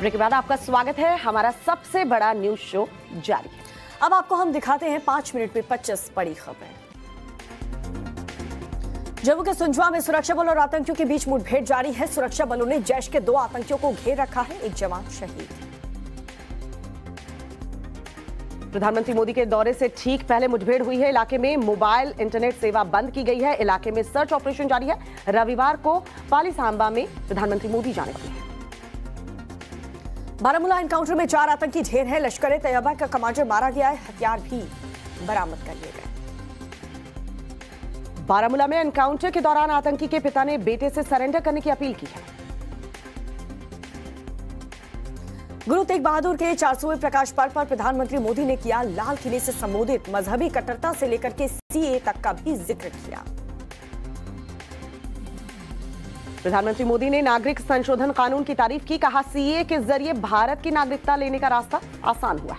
Break के बाद आपका स्वागत है। हमारा सबसे बड़ा न्यूज शो जारी है। अब आपको हम दिखाते हैं 5 मिनट में 25 बड़ी खबरें। जम्मू के सुंजवां में सुरक्षा बल और आतंकियों के बीच मुठभेड़ जारी है। सुरक्षा बलों ने जैश के 2 आतंकियों को घेर रखा है, एक जवान शहीद। प्रधानमंत्री मोदी के दौरे से ठीक पहले मुठभेड़ हुई है। इलाके में मोबाइल इंटरनेट सेवा बंद की गई है। इलाके में सर्च ऑपरेशन जारी है। रविवार को पाली सांबा में प्रधानमंत्री मोदी जाने वाले हैं। बारामूला एनकाउंटर में 4 आतंकी ढेर है। लश्कर तैयबा का कमांडर मारा गया है। हथियार भी बरामद कर लिए गए। बारामूला में एनकाउंटर के दौरान आतंकी के पिता ने बेटे से सरेंडर करने की अपील की है। गुरु तेग बहादुर के 400वें प्रकाश पर्व पर प्रधानमंत्री मोदी ने किया लाल किले से संबोधित। मजहबी कट्टरता से लेकर के सीए तक का भी जिक्र किया। प्रधानमंत्री मोदी ने नागरिक संशोधन कानून की तारीफ की। कहा, सीए के जरिए भारत की नागरिकता लेने का रास्ता आसान हुआ है।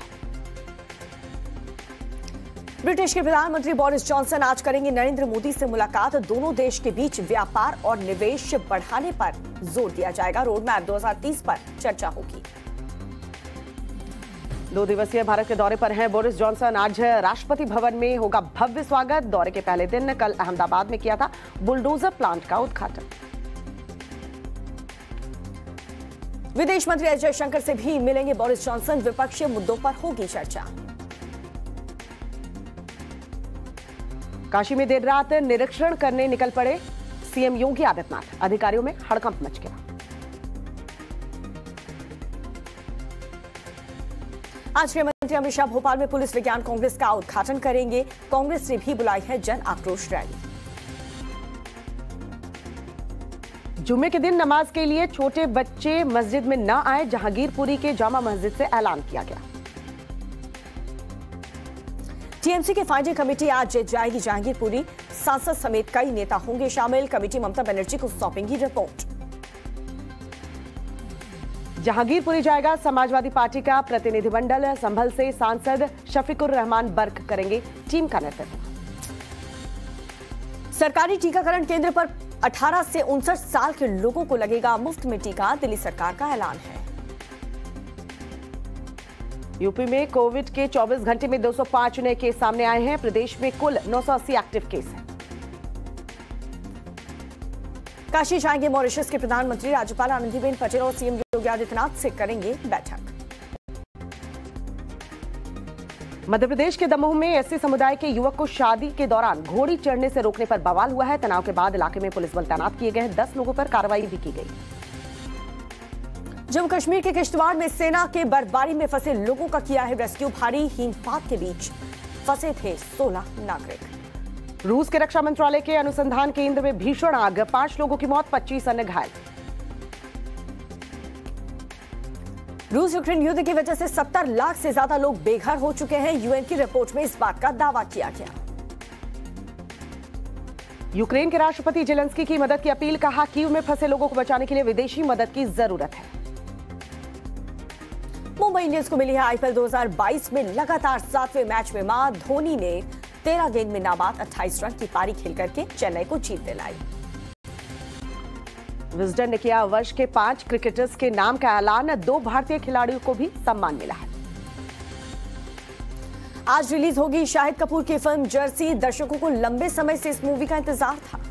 ब्रिटिश के प्रधानमंत्री बोरिस जॉनसन आज करेंगे नरेंद्र मोदी से मुलाकात। दोनों देश के बीच व्यापार और निवेश बढ़ाने पर जोर दिया जाएगा। रोडमैप 2030 पर चर्चा होगी। 2 दिवसीय भारत के दौरे पर हैं बोरिस जॉनसन। आज राष्ट्रपति भवन में होगा भव्य स्वागत। दौरे के पहले दिन कल अहमदाबाद में किया था बुलडोजर प्लांट का उद्घाटन। विदेश मंत्री अजय शंकर से भी मिलेंगे बोरिस जॉनसन। विपक्षीय मुद्दों पर होगी चर्चा। काशी में देर रात निरीक्षण करने निकल पड़े सीएम योगी आदित्यनाथ। अधिकारियों में हड़कंप मच गया। आज गृहमंत्री अमित शाह भोपाल में पुलिस विज्ञान कांग्रेस का उद्घाटन करेंगे। कांग्रेस ने भी बुलाई है जन आक्रोश रैली। जुम्मे के दिन नमाज के लिए छोटे बच्चे मस्जिद में न आए, जहांगीरपुरी के जामा मस्जिद से ऐलान किया गया। टीएमसी की फाइनल कमेटी आज जाएगी जहांगीरपुरी। सांसद समेत कई नेता होंगे शामिल। कमेटी ममता बनर्जी को सौंपेगी रिपोर्ट। जहांगीरपुरी जाएगा समाजवादी पार्टी का प्रतिनिधिमंडल। संभल से सांसद शफीकुर रहमान बर्क करेंगे टीम का नेतृत्व। सरकारी टीकाकरण केंद्र पर 18 से 59 साल के लोगों को लगेगा मुफ्त में टीका। दिल्ली सरकार का ऐलान है। यूपी में कोविड के 24 घंटे में 205 नए केस सामने आए हैं। प्रदेश में कुल 980 एक्टिव केस हैं। काशी जाएंगे मॉरिशस के प्रधानमंत्री। राज्यपाल आनंदीबेन पटेल और सीएम योगी आदित्यनाथ से करेंगे बैठक। मध्य प्रदेश के दमोह में एससी समुदाय के युवक को शादी के दौरान घोड़ी चढ़ने से रोकने पर बवाल हुआ है। तनाव के बाद इलाके में पुलिस बल तैनात किए गए हैं। 10 लोगों पर कार्रवाई भी की गई। जम्मू कश्मीर के किश्तवाड़ में सेना के बर्फबारी में फंसे लोगों का किया है रेस्क्यू। भारी हिमपात के बीच फंसे थे 16 नागरिक। रूस के रक्षा मंत्रालय के अनुसंधान केंद्र में भीषण आग। 5 लोगों की मौत, 25 अन्य घायल। रूस यूक्रेन युद्ध की वजह से 70 लाख से ज्यादा लोग बेघर हो चुके हैं। यूएन की रिपोर्ट में इस बात का दावा किया गया। यूक्रेन के राष्ट्रपति जेलेंस्की की मदद की अपील। कहा, कीव में फंसे लोगों को बचाने के लिए विदेशी मदद की जरूरत है। मुंबई इंडियंस को मिली है आईपीएल 2022 में लगातार 7वें मैच में मात। धोनी ने 13 गेंद में नाबाद 28 रन की पारी खेल करके चेन्नई को जीत दिलाई। विस्डन ने किया वर्ष के 5 क्रिकेटर्स के नाम का ऐलान। 2 भारतीय खिलाड़ियों को भी सम्मान मिला है। आज रिलीज होगी शाहिद कपूर की फिल्म जर्सी। दर्शकों को लंबे समय से इस मूवी का इंतजार था।